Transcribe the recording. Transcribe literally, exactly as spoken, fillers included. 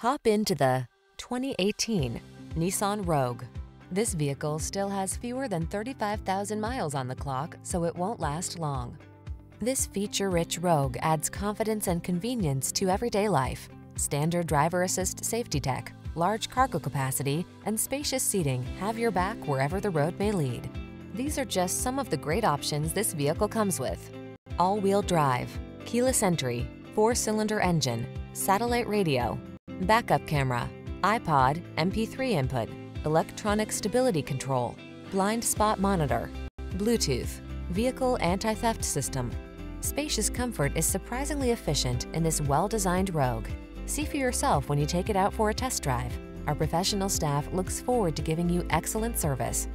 Hop into the twenty eighteen Nissan Rogue. This vehicle still has fewer than thirty-five thousand miles on the clock, so it won't last long. This feature-rich Rogue adds confidence and convenience to everyday life. Standard driver assist safety tech, large cargo capacity, and spacious seating have your back wherever the road may lead. These are just some of the great options this vehicle comes with: all-wheel drive, keyless entry, four-cylinder engine, satellite radio, backup camera, iPod, M P three input, electronic stability control, blind spot monitor, Bluetooth, vehicle anti-theft system. Spacious comfort is surprisingly efficient in this well-designed Rogue. See for yourself when you take it out for a test drive. Our professional staff looks forward to giving you excellent service.